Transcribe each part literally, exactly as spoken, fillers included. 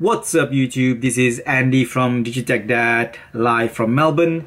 What's up YouTube, this is Andy from Digitech Dad, live from Melbourne.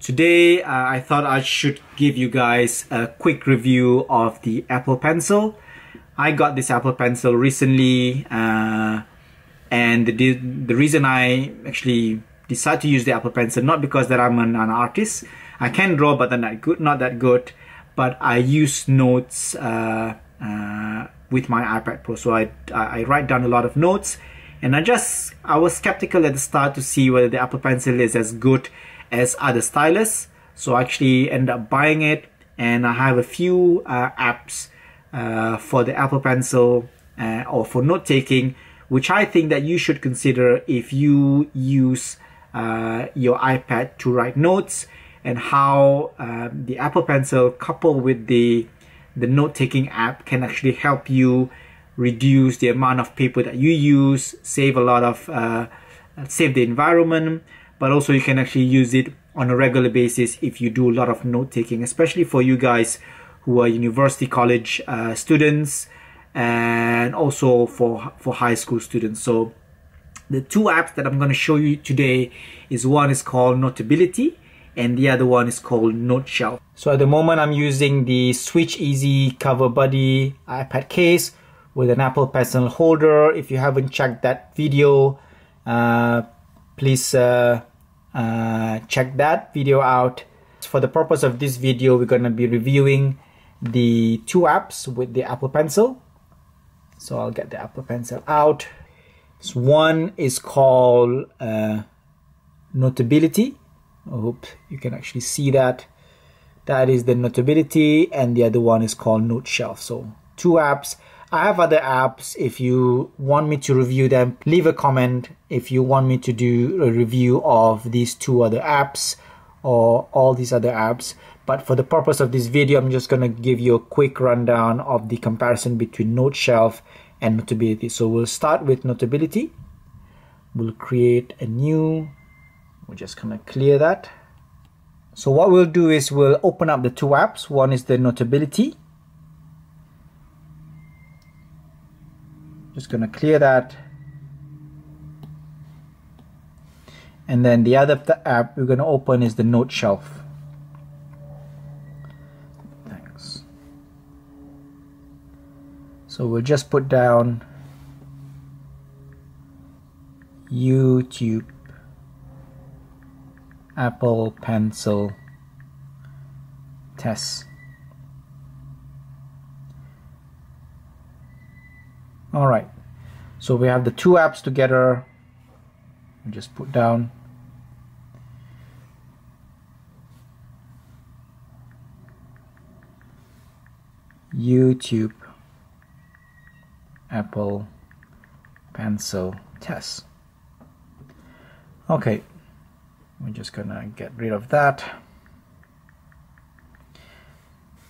Today uh, I thought I should give you guys a quick review of the Apple Pencil. I got this Apple Pencil recently uh, and the, the reason I actually decided to use the Apple Pencil, not because that I'm an, an artist. I can draw but I'm not good, not that good, but I use notes uh, uh, with my iPad Pro, so I, I write down a lot of notes. And I just, I was skeptical at the start to see whether the Apple Pencil is as good as other stylus. So I actually ended up buying it, and I have a few uh, apps uh, for the Apple Pencil uh, or for note taking, which I think that you should consider if you use uh, your iPad to write notes, and how uh, the Apple Pencil coupled with the, the note taking app can actually help you reduce the amount of paper that you use, save a lot of, uh, save the environment, but also you can actually use it on a regular basis if you do a lot of note taking, especially for you guys who are university college uh, students, and also for, for high school students. So the two apps that I'm gonna show you today is, one is called Notability and the other one is called Noteshelf. So at the moment I'm using the Switch Easy Cover Buddy iPad case with an Apple Pencil holder. If you haven't checked that video, uh, please uh, uh, check that video out. For the purpose of this video, we're going to be reviewing the two apps with the Apple Pencil. So I'll get the Apple Pencil out. So one is called uh, Notability. I hope you can actually see that. That is the Notability, and the other one is called Noteshelf. So two apps. I have other apps. If you want me to review them, leave a comment if you want me to do a review of these two other apps or all these other apps. But for the purpose of this video, I'm just going to give you a quick rundown of the comparison between Noteshelf and Notability. So we'll start with Notability. We'll create a new, we're just going to clear that. So what we'll do is we'll open up the two apps. One is the Notability. Just going to clear that, and then the other the app we're going to open is the Noteshelf. Thanks. So we'll just put down YouTube Apple Pencil test. All right, so we have the two apps together. I'll just put down. YouTube Apple Pencil test. Okay, we're just gonna get rid of that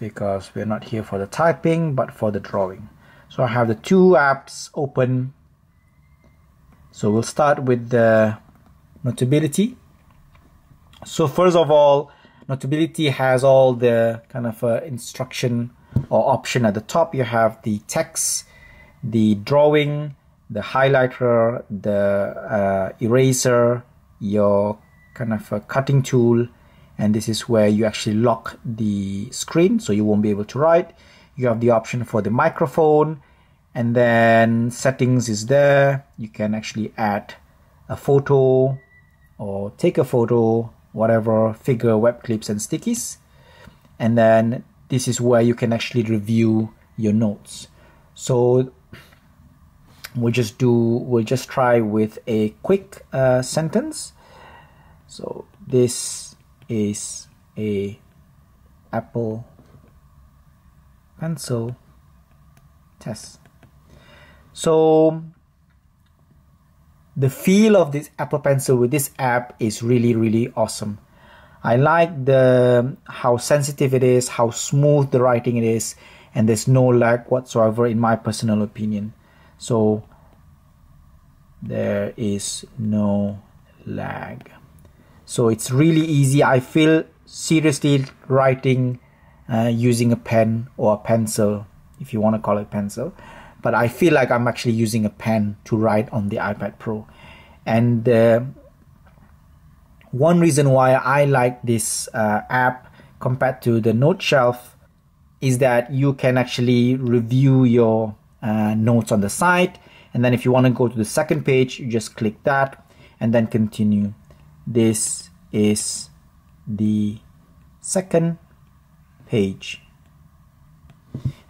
because we're not here for the typing but for the drawing. So I have the two apps open. So we'll start with the Notability. So first of all, Notability has all the kind of uh, instruction or option at the top. You have the text, the drawing, the highlighter, the uh, eraser, your kind of a cutting tool, and this is where you actually lock the screen so you won't be able to write. You have the option for the microphone, and then settings is there. You can actually add a photo or take a photo, whatever, figure, web clips and stickies. And then this is where you can actually review your notes. So we'll just do, we'll just try with a quick uh, sentence. So this is a Apple Pencil test. So the feel of this Apple Pencil with this app is really really awesome. I like the how sensitive it is, how smooth the writing it is, and there's no lag whatsoever in my personal opinion. So there is no lag. So it's really easy. I feel seriously writing Uh, using a pen or a pencil, if you want to call it pencil, but I feel like I'm actually using a pen to write on the iPad Pro. And uh, one reason why I like this uh, app compared to the Noteshelf is that you can actually review your uh, notes on the site, and then if you want to go to the second page, you just click that and then continue. This is the second page,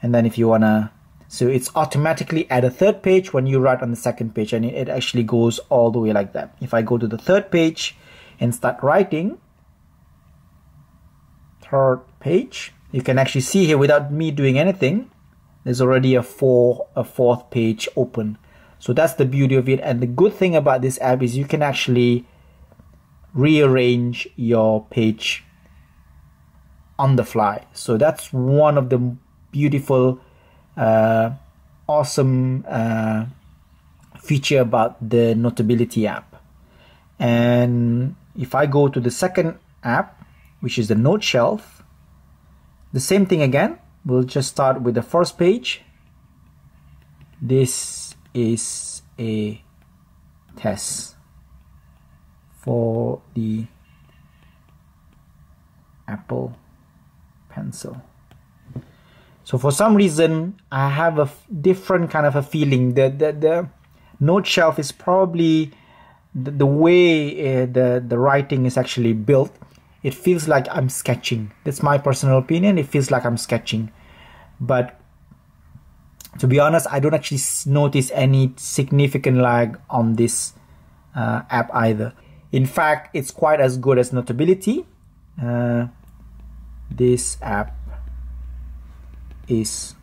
and then if you wanna, so it's automatically at a third page when you write on the second page, and it actually goes all the way like that. If I go to the third page and start writing, third page, you can actually see here without me doing anything, there's already a four a fourth page open. So that's the beauty of it, and the good thing about this app is you can actually rearrange your page on the fly. So that's one of the beautiful, uh, awesome uh, feature about the Notability app. And if I go to the second app, which is the Noteshelf, the same thing again. We'll just start with the first page. This is a test for the Apple Pencil. So for some reason, I have a different kind of a feeling. The, the, the Noteshelf is probably the, the way uh, the, the writing is actually built. It feels like I'm sketching. That's my personal opinion. It feels like I'm sketching. But to be honest, I don't actually notice any significant lag on this uh, app either. In fact, it's quite as good as Notability. Uh, this app is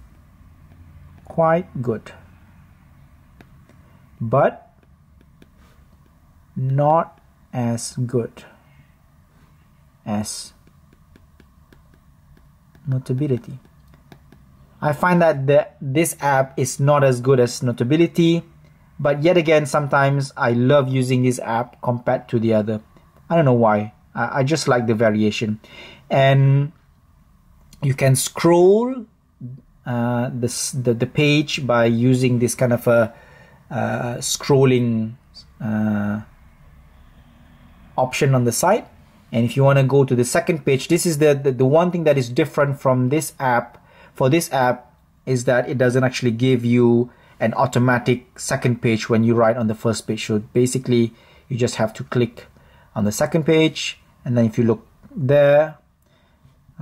quite good, but not as good as Notability. I find that the, this app is not as good as Notability. But yet again, sometimes I love using this app compared to the other. I don't know why. I, I just like the variation. And you can scroll uh, this, the, the page by using this kind of a uh, scrolling uh, option on the side. And if you want to go to the second page, this is the, the, the one thing that is different from this app. For this app is that it doesn't actually give you an automatic second page when you write on the first page. So basically you just have to click on the second page, and then if you look there,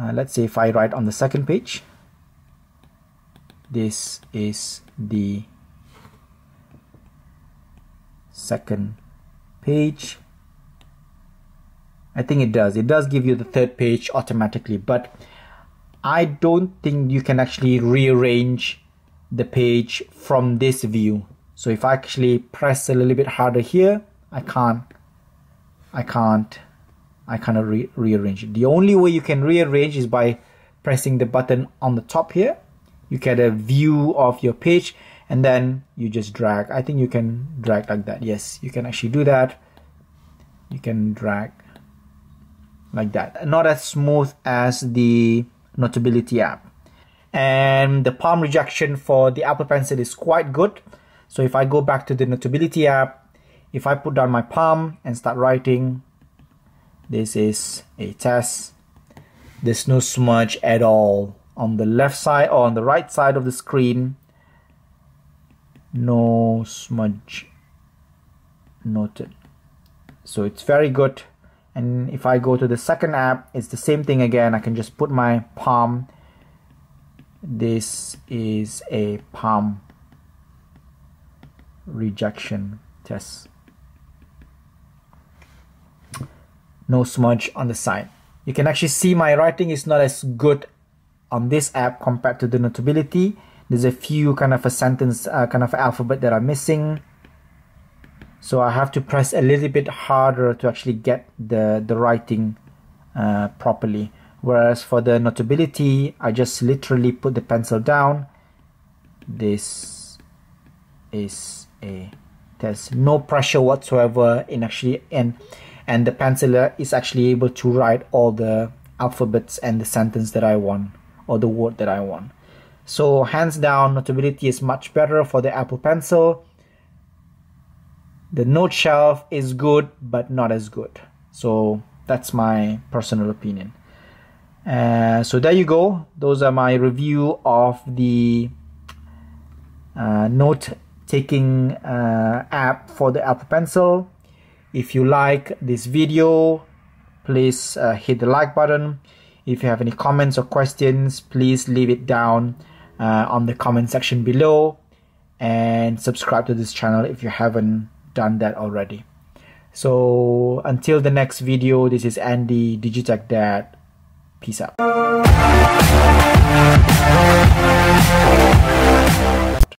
uh, let's say if I write on the second page, this is the second page. I think it does it does give you the third page automatically, but I don't think you can actually rearrange the page from this view. So if I actually press a little bit harder here, I can't I can't I cannot re rearrange it. The only way you can rearrange is by pressing the button on the top here. You get a view of your page, and then you just drag. I think you can drag like that. Yes, you can actually do that. You can drag like that. Not as smooth as the Notability app. And the palm rejection for the Apple Pencil is quite good. So if I go back to the Notability app, if I put down my palm and start writing, this is a test. There's no smudge at all on the left side or on the right side of the screen. No smudge noted. So it's very good. And if I go to the second app, it's the same thing again. I can just put my palm. This is a palm rejection test. No smudge on the side. You can actually see my writing is not as good on this app compared to the Notability. There's a few kind of a sentence, uh, kind of alphabet that are missing. So I have to press a little bit harder to actually get the, the writing uh, properly. Whereas for the Notability, I just literally put the pencil down. This is a test. No pressure whatsoever in actually, and and the penciler is actually able to write all the alphabets and the sentence that I want, or the word that I want. So hands down, Notability is much better for the Apple Pencil. The Noteshelf is good, but not as good. So that's my personal opinion. Uh, so there you go. Those are my review of the uh, note-taking uh, app for the Apple Pencil. If you like this video, please uh, hit the like button. If you have any comments or questions, please leave it down uh, on the comment section below, and subscribe to this channel if you haven't done that already. So until the next video, this is Andy, Digitech Dad. Peace out.